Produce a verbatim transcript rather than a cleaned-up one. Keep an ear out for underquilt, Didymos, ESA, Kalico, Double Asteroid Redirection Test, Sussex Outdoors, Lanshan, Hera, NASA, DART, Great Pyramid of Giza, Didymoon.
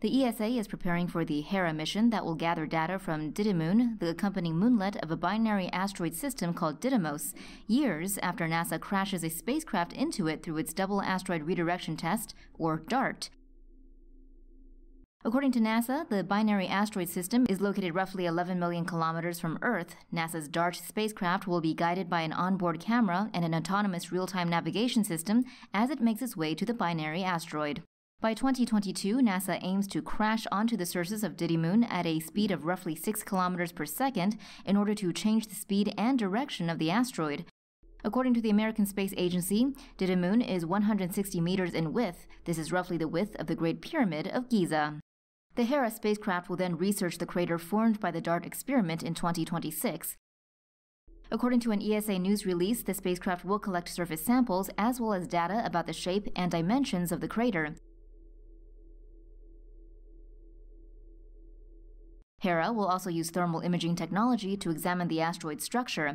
The E S A is preparing for the Hera mission that will gather data from Didymoon, the accompanying moonlet of a binary asteroid system called Didymos, years after NASA crashes a spacecraft into it through its Double Asteroid Redirection Test, or DART. According to NASA, the binary asteroid system is located roughly eleven million kilometers from Earth. NASA's DART spacecraft will be guided by an onboard camera and an autonomous real-time navigation system as it makes its way to the binary asteroid. By twenty twenty-two, NASA aims to crash onto the surface of Didymoon at a speed of roughly six kilometers per second in order to change the speed and direction of the asteroid. According to the American Space Agency, Didymoon is one hundred sixty meters in width. This is roughly the width of the Great Pyramid of Giza. The Hera spacecraft will then research the crater formed by the DART experiment in twenty twenty-six. According to an E S A news release, the spacecraft will collect surface samples as well as data about the shape and dimensions of the crater. Hera will also use thermal imaging technology to examine the asteroid's structure.